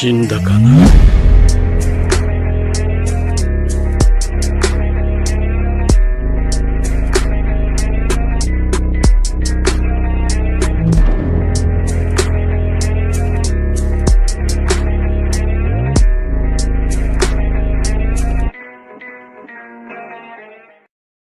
死んだかな。